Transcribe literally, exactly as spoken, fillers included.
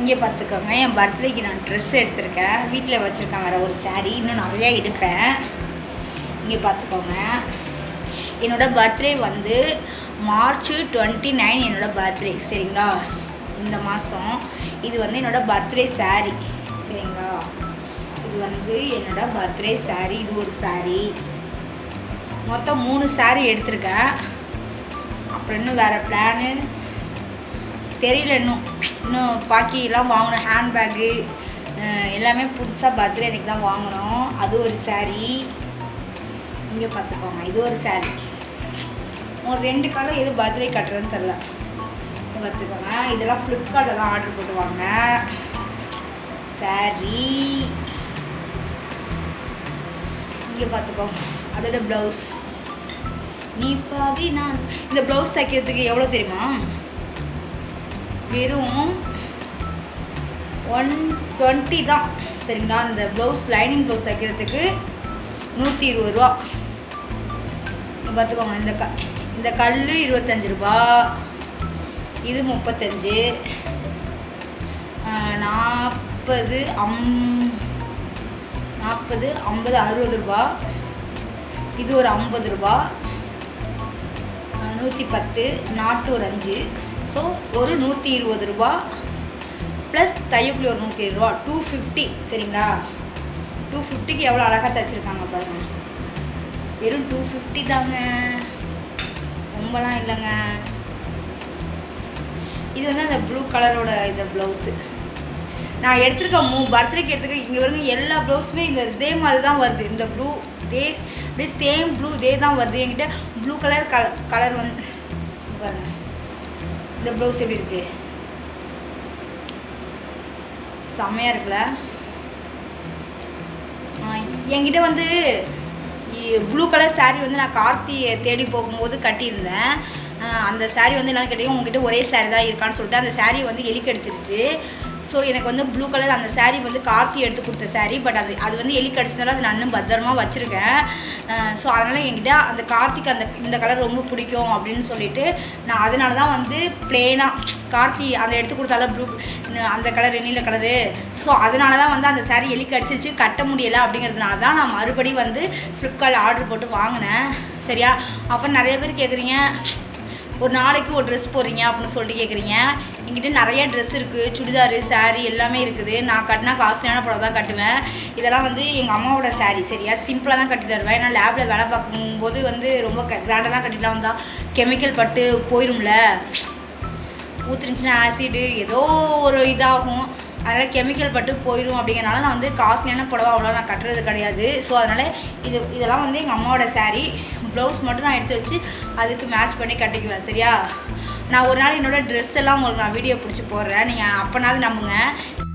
இங்கே பார்த்துக்கோங்க, என் பர்த்டேக்கு நான் ட்ரெஸ் எடுத்திருக்கேன். வீட்டில் வச்சுருக்கேன் வேறு ஒரு சாரீ, இன்னும் நிறையா எடுக்கிறேன். இங்கே பார்த்துக்கோங்க, என்னோடய பர்த்டே வந்து மார்ச் டுவெண்ட்டி நைன் என்னோடய பர்த்டே, சரிங்களா? இந்த மாதம் இது வந்து என்னோடய பர்த்டே சாரீ, சரிங்களா? இது வந்து என்னோடய பர்த்டே சாரீ, இது ஒரு சாரீ. மொத்தம் மூணு சாரீ எடுத்திருக்கேன். அப்புறம் இன்னும் வேறு பிளானு தெரியல. இன்னும் இன்னும் பாக்கியெல்லாம் வாங்கணும், ஹேண்ட்பேக்கு எல்லாமே புதுசாக பர்த்டே எனக்கு தான் வாங்கணும். அது ஒரு சாரீ, இங்கே பார்த்துக்கோங்க, இது ஒரு சாரீ. ஒரு ரெண்டு காலம் எது பர்த்டே கட்டுறதுன்னு தெரில, பார்த்துக்கோங்க. இதெல்லாம் ஃப்ளிப்கார்ட்டில் தான் ஆர்டர் போட்டுவாங்க. சாரீ இங்கே பார்த்துக்கோங்க, அதோட ப்ளவுஸ். நீ பாதி நான் இந்த ப்ளவுஸ் தைக்கிறதுக்கு எவ்வளோ தெரியுமா? வெறும் ஒன் டுவெண்ட்டி தான், சரிங்களா? அந்த ப்ளவுஸ் லைனிங் ப்ளவுஸ் தைக்கிறதுக்கு நூற்றி இருபது ரூபா பார்த்துக்கோங்க. இந்த க இந்த கல் இருபத்தஞ்சு ரூபா, இது முப்பத்தஞ்சு, நாற்பது அம் நாற்பது ஐம்பது அறுபது ரூபா, இது ஒரு ஐம்பது ரூபா, நூற்றி பத்து, நாட்டு ஒரு அஞ்சு, ஸோ ஒரு நூற்றி இருபது ரூபா ப்ளஸ் தையக்குள்ளி ஒரு நூற்றி இருபது ரூபா டூ ஃபிஃப்டி சரிங்களா? டூ ஃபிஃப்டிக்கு எவ்வளோ அழகாக தைச்சிருக்காங்க பாருங்க. வெறும் டூ ஃபிஃப்டி தாங்க, ரொம்பலாம் இல்லைங்க. இது வந்து அந்த ப்ளூ கலரோட இந்த ப்ளவுஸு நான் எடுத்துருக்க மூ பர்த்டேக்கு எடுத்துக்க. இங்கே வந்து எல்லா ப்ளவுஸுமே இந்த இதே மாதிரி தான் வருது. இந்த ப்ளூ இதே இதே சேம் ப்ளூ இதே தான் வருது என்கிட்ட. ப்ளூ கலர் கலர் கலர் வந்து பாருங்க. இந்த ப்ளவுஸ் எப்படி இருக்கு? செம்மையாக இருக்குல்ல? என்கிட்ட வந்து ப்ளூ கலர் சாரீ வந்து நான் கார்த்தியை தேடி போகும்போது கட்டியிருந்தேன். அந்த சாரீ வந்து என்னென்னு கேட்டீங்க, உங்ககிட்ட ஒரே சாரீ தான் இருக்கான்னு சொல்லிட்டு அந்த சாரீ வந்து எலிக்கடிச்சிருச்சு. ஸோ எனக்கு வந்து ப்ளூ கலர் அந்த சாரீ வந்து கார்த்தி எடுத்து கொடுத்த சாரீ. பட் அது அது வந்து எலிக்கடிச்சதுனால அது நான் இன்னும் பத்திரமா வச்சுருக்கேன். ஸோ அதனால் என்கிட்ட அந்த கார்த்திக்கு அந்த இந்த கலர் ரொம்ப பிடிக்கும் அப்படின்னு சொல்லிட்டு நான் அதனால தான் வந்து பிளெயினாக கார்த்தி அதை எடுத்து கொடுத்தால ப்ளூ அந்த கலர் நீல கலரு. ஸோ அதனால தான் வந்து அந்த சாரீ எலிக்கடிச்சிச்சு, கட்ட முடியலை. அப்படிங்கிறதுனால தான் நான் மறுபடியும் வந்து ஃப்ளிப்கார்ட்டில் ஆர்டர் போட்டு வாங்கினேன், சரியா? அப்புறம் நிறைய பேர் கேட்குறீங்க, ஒரு நாளைக்கு ஒரு ட்ரெஸ் போடுறீங்க அப்படின்னு சொல்லிட்டு கேட்குறீங்க. என்கிட்ட நிறையா ட்ரெஸ் இருக்குது, சுடிதாரு சாரீ எல்லாமே இருக்குது. நான் கட்டினா காஸ்ட்லியான புடவை தான் கட்டுவேன். இதெல்லாம் வந்து எங்கள் அம்மாவோட சாரீ, சரியா? சிம்பிளாக தான் கட்டி தருவேன். ஏன்னா லேபில் வேலை பார்க்கும்போது வந்து ரொம்ப கிராண்டாக தான் கட்டிலாம் வந்தால் கெமிக்கல் பட்டு போயிடும்ல, ஊற்றுருந்துச்சுன்னா ஆசிடு ஏதோ ஒரு இதாகும். அதனால் கெமிக்கல் பட்டு போயிடும். அப்படிங்கிறனால நான் வந்து காஸ்ட்லியான புடவை அவ்வளோ நான் கட்டுறது கிடையாது. ஸோ அதனால் இது இதெல்லாம் வந்து எங்கள் அம்மாவோட சாரீ. ப்ளவுஸ் மட்டும் நான் எடுத்து வச்சு அதுக்கு மேட்ச் பண்ணி கட்டிக்குவேன், சரியா? நான் ஒரு நாள் என்னோடய ட்ரெஸ் எல்லாம் உங்களுக்கு நான் வீடியோ பிடிச்சி போடுறேன், நீங்கள் அப்போனாலும் நம்புங்க.